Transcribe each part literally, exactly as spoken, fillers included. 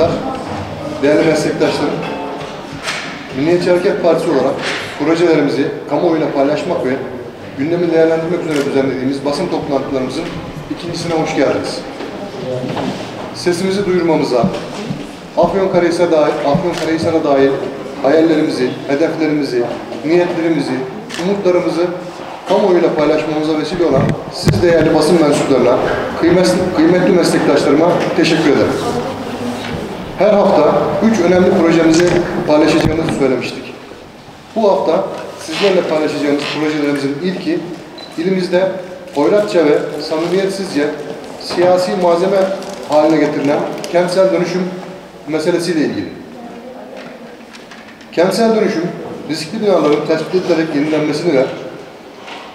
arkadaşlar, değerli meslektaşlarım, Milliyetçi Hareket Partisi olarak projelerimizi kamuoyuyla paylaşmak ve gündemi değerlendirmek üzere düzenlediğimiz basın toplantılarımızın ikincisine hoş geldiniz. Sesimizi duyurmamıza, Afyonkarahisar'a dair, Afyonkarahisar'a dair hayallerimizi, hedeflerimizi, niyetlerimizi, umutlarımızı kamuoyuyla paylaşmamıza vesile olan siz değerli basın mensuplarına, kıymetli, kıymetli meslektaşlarıma teşekkür ederim. Her hafta üç önemli projemizi paylaşacağımızı söylemiştik. Bu hafta sizlerle paylaşacağımız projelerimizin ilki, ilimizde hoyratça ve samimiyetsizce siyasi malzeme haline getirilen kentsel dönüşüm meselesiyle ilgili. Kentsel dönüşüm, riskli binaların tespit edilerek yenilenmesini ve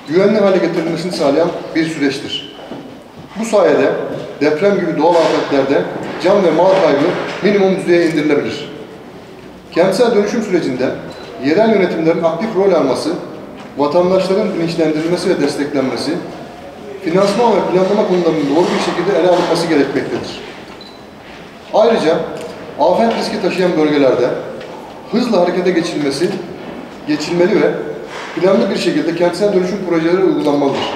güvenli hale getirilmesini sağlayan bir süreçtir. Bu sayede deprem gibi doğal afetlerde can ve mal kaybı minimum düzeye indirilebilir. Kentsel dönüşüm sürecinde yerel yönetimlerin aktif rol alması, vatandaşların bilinçlendirilmesi ve desteklenmesi, finansman ve planlama konularının doğru bir şekilde ele alınması gerekmektedir. Ayrıca afet riski taşıyan bölgelerde hızla harekete geçilmesi, geçilmeli ve planlı bir şekilde kentsel dönüşüm projeleri uygulanmalıdır.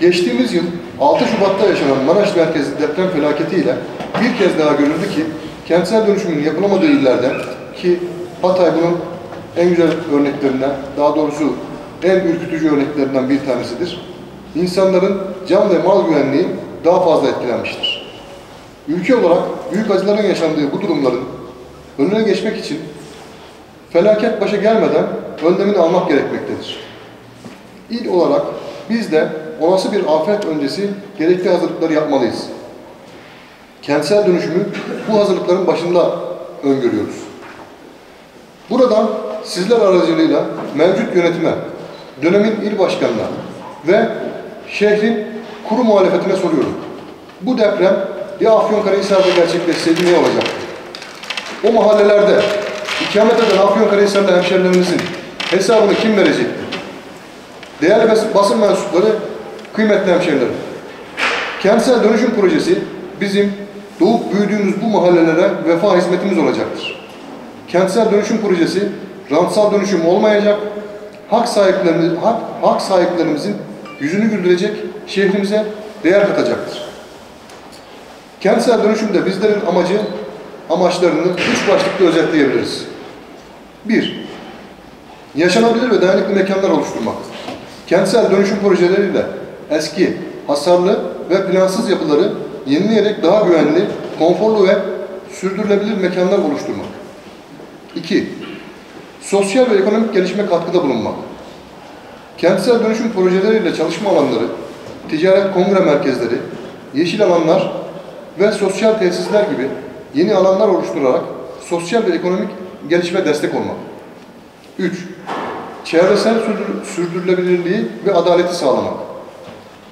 Geçtiğimiz yıl altı Şubat'ta yaşanan Maraş Merkezi deprem felaketiyle bir kez daha görüldü ki kentsel dönüşümün yapılamadığı illerde, ki Hatay bunun en güzel örneklerinden, daha doğrusu en ürkütücü örneklerinden bir tanesidir. İnsanların can ve mal güvenliği daha fazla etkilenmiştir. Ülke olarak büyük acıların yaşandığı bu durumların önüne geçmek için felaket başa gelmeden önlemini almak gerekmektedir. İl olarak biz de olası bir afet öncesi gerekli hazırlıkları yapmalıyız. Kentsel dönüşümü bu hazırlıkların başında öngörüyoruz. Buradan sizler aracılığıyla mevcut yönetime, dönemin il başkanına ve şehrin kuru muhalefetine soruyorum. Bu deprem ya Afyonkarahisar'da gerçekleşseydi ne olacaktı? O mahallelerde ikamet eden Afyonkarahisar'da hemşehrilerimizin hesabını kim verecekti? Değerli basın mensupları, kıymetli hemşehrilerim, kentsel dönüşüm projesi bizim doğup büyüdüğümüz bu mahallelere vefa hizmetimiz olacaktır. Kentsel dönüşüm projesi rantsal dönüşüm olmayacak, hak sahiplerimiz, hak, hak sahiplerimizin yüzünü güldürecek, şehrimize değer katacaktır. Kentsel dönüşümde bizlerin amacı, amaçlarını üç başlıkta özetleyebiliriz. bir Yaşanabilir ve dayanıklı mekanlar oluşturmak. Kentsel dönüşüm projeleriyle eski, hasarlı ve plansız yapıları yenileyerek daha güvenli, konforlu ve sürdürülebilir mekanlar oluşturmak. iki Sosyal ve ekonomik gelişme katkıda bulunmak. Kentsel dönüşüm projeleriyle çalışma alanları, ticaret kongre merkezleri, yeşil alanlar ve sosyal tesisler gibi yeni alanlar oluşturarak sosyal ve ekonomik gelişime destek olmak. üç Çevresel sürdürülebilirliği ve adaleti sağlamak.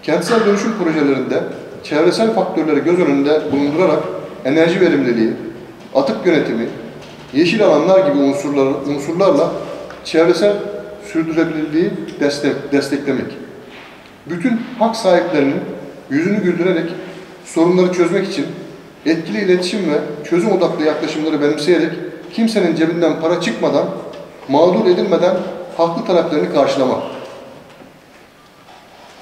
Kentsel dönüşüm projelerinde çevresel faktörleri göz önünde bulundurarak enerji verimliliği, atık yönetimi, yeşil alanlar gibi unsurlar, unsurlarla çevresel sürdürülebilirliği destek, desteklemek. Bütün hak sahiplerinin yüzünü güldürerek sorunları çözmek için etkili iletişim ve çözüm odaklı yaklaşımları benimseyerek kimsenin cebinden para çıkmadan, mağdur edilmeden haklı taleplerini karşılamak.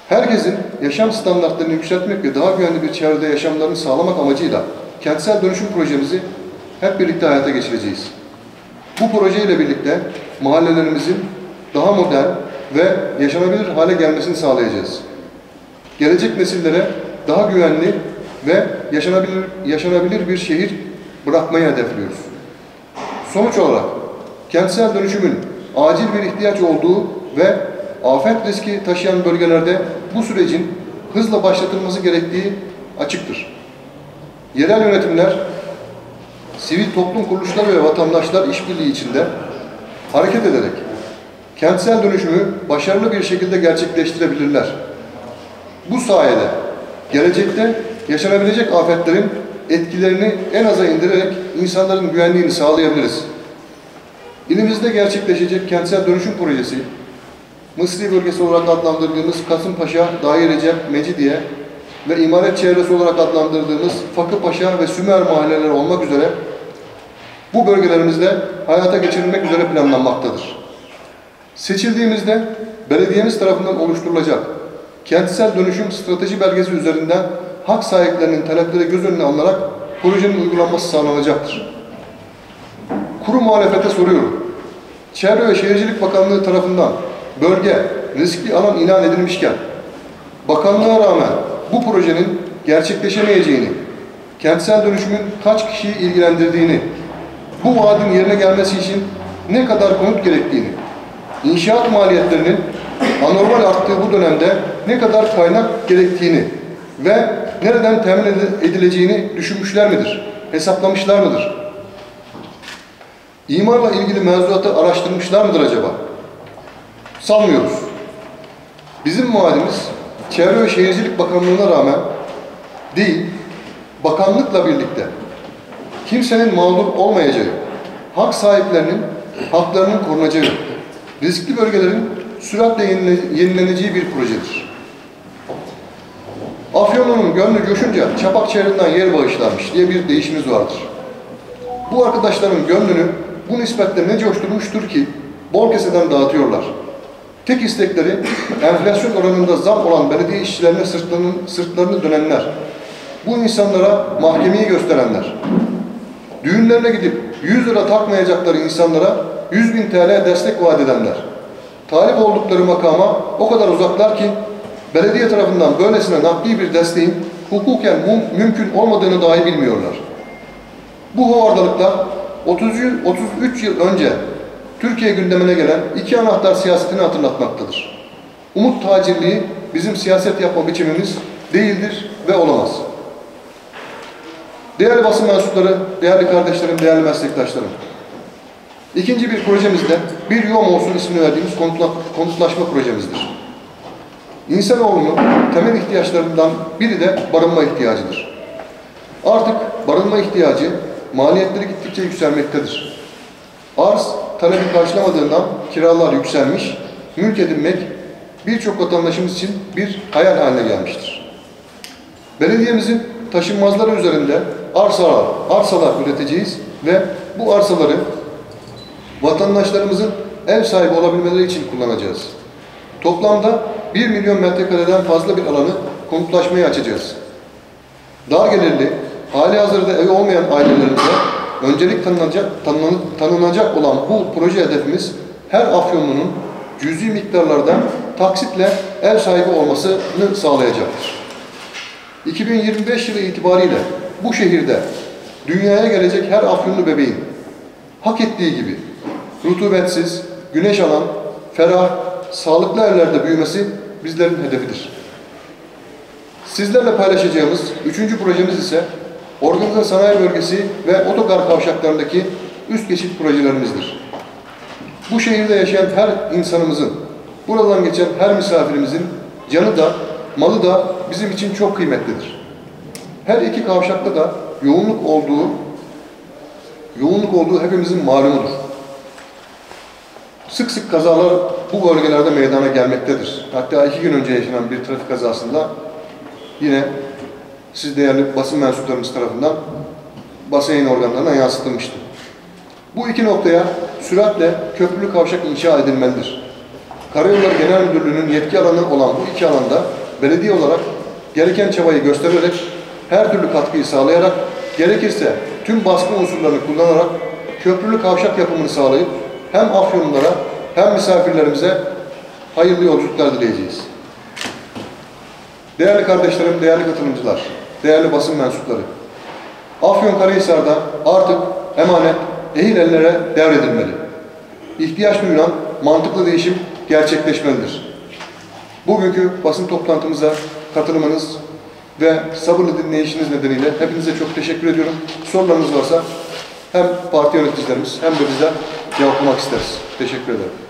Herkesin yaşam standartlarını yükseltmek ve daha güvenli bir çevrede yaşamlarını sağlamak amacıyla kentsel dönüşüm projemizi hep birlikte hayata geçireceğiz. Bu projeyle birlikte mahallelerimizin daha modern ve yaşanabilir hale gelmesini sağlayacağız. Gelecek nesillere daha güvenli ve yaşanabilir, yaşanabilir bir şehir bırakmayı hedefliyoruz. Sonuç olarak kentsel dönüşümün acil bir ihtiyaç olduğu ve afet riski taşıyan bölgelerde bu sürecin hızla başlatılması gerektiği açıktır. Yerel yönetimler, sivil toplum kuruluşları ve vatandaşlar işbirliği içinde hareket ederek kentsel dönüşümü başarılı bir şekilde gerçekleştirebilirler. Bu sayede gelecekte yaşanabilecek afetlerin etkilerini en aza indirerek insanların güvenliğini sağlayabiliriz. İlimizde gerçekleşecek kentsel dönüşüm projesi, Mısri bölgesi olarak adlandırdığımız Kasım Paşa, Dairece, Mecidiye, ve imaret çevresi olarak adlandırdığımız Fakı Paşa ve Sümer mahalleleri olmak üzere bu bölgelerimizde hayata geçirilmek üzere planlanmaktadır. Seçildiğimizde belediyemiz tarafından oluşturulacak kentsel dönüşüm strateji belgesi üzerinden hak sahiplerinin talepleri göz önüne alınarak projenin uygulanması sağlanacaktır. Kuru muhalefete soruyorum. Çevre ve Şehircilik Bakanlığı tarafından bölge riskli alan ilan edilmişken bakanlığa rağmen bu projenin gerçekleşemeyeceğini, kentsel dönüşümün kaç kişiyi ilgilendirdiğini, bu vaadin yerine gelmesi için ne kadar konut gerektiğini, inşaat maliyetlerinin anormal arttığı bu dönemde ne kadar kaynak gerektiğini ve nereden temin edileceğini düşünmüşler midir, hesaplamışlar mıdır? İmarla ilgili mevzuatı araştırmışlar mıdır acaba? Sanmıyoruz. Bizim vaadimiz Çevre ve Şehircilik Bakanlığı'na rağmen değil, bakanlıkla birlikte kimsenin mağdur olmayacağı, hak sahiplerinin haklarının korunacağı, riskli bölgelerin süratle yenileneceği bir projedir. Afyonlu'nun gönlü coşunca Çapak Çeri'nden yer bağışlanmış diye bir deyişimiz vardır. Bu arkadaşların gönlünü bu nispetle ne coşturmuştur ki bol keseden dağıtıyorlar. Tek istekleri enflasyon oranında zam olan belediye işçilerine sırtlarını, sırtlarını dönenler, bu insanlara mahkemeyi gösterenler, düğünlerine gidip yüz lira takmayacakları insanlara yüz bin T L destek vaat edenler, talip oldukları makama o kadar uzaklar ki belediye tarafından böylesine nakli bir desteğin hukuken mümkün olmadığını dahi bilmiyorlar. Bu hovardalıklar otuz, otuz üç yıl önce Türkiye gündemine gelen iki anahtar siyasetini hatırlatmaktadır. Umut tacirliği bizim siyaset yapma biçimimiz değildir ve olamaz. Değerli basın mensupları, değerli kardeşlerim, değerli meslektaşlarım. İkinci bir projemizde Bir Yom Olsun ismini verdiğimiz konutlaşma projemizdir. İnsanoğlunun temel ihtiyaçlarından biri de barınma ihtiyacıdır. Artık barınma ihtiyacı maliyetleri gittikçe yükselmektedir. Arz talebi karşılamadığından kiralar yükselmiş, mülk edinmek birçok vatandaşımız için bir hayal haline gelmiştir. Belediyemizin taşınmazları üzerinde arsalar, arsalar üreteceğiz ve bu arsaları vatandaşlarımızın ev sahibi olabilmeleri için kullanacağız. Toplamda bir milyon metrekareden fazla bir alanı konutlaşmaya açacağız. Dar gelirli, hali hazırda evi olmayan ailelerimize öncelik tanınacak, tanın, tanınacak olan bu proje hedefimiz her Afyonlu'nun cüzi miktarlardan taksitle ev sahibi olmasını sağlayacaktır. iki bin yirmi beş yılı itibariyle bu şehirde dünyaya gelecek her Afyonlu bebeğin hak ettiği gibi rutubetsiz, güneş alan, ferah, sağlıklı evlerde büyümesi bizlerin hedefidir. Sizlerle paylaşacağımız üçüncü projemiz ise Organize Sanayi Bölgesi ve Otokar Kavşaklarındaki üst geçit projelerimizdir. Bu şehirde yaşayan her insanımızın, buradan geçen her misafirimizin canı da, malı da bizim için çok kıymetlidir. Her iki kavşakta da yoğunluk olduğu, yoğunluk olduğu hepimizin malumudur. Sık sık kazalar bu bölgelerde meydana gelmektedir. Hatta iki gün önce yaşanan bir trafik kazasında yine siz değerli basın mensuplarımız tarafından basın yayın organlarına yansıtılmıştı. Bu iki noktaya süratle köprülü kavşak inşa edilmelidir. Karayolları Genel Müdürlüğü'nün yetki alanı olan bu iki alanda belediye olarak gereken çabayı göstererek, her türlü katkıyı sağlayarak, gerekirse tüm baskı unsurlarını kullanarak köprülü kavşak yapımını sağlayıp hem Afyonlulara hem misafirlerimize hayırlı yolculuklar dileyeceğiz. Değerli kardeşlerim, değerli katılımcılar, değerli basın mensupları, Afyonkarahisar'da artık emanet ehil ellere devredilmeli. İhtiyaç duyulan mantıklı değişim gerçekleşmelidir. Bugünkü basın toplantımıza katılımınız ve sabırlı dinleyişiniz nedeniyle hepinize çok teşekkür ediyorum. Sorularınız varsa hem parti yöneticilerimiz hem de bize cevaplamak isteriz. Teşekkür ederim.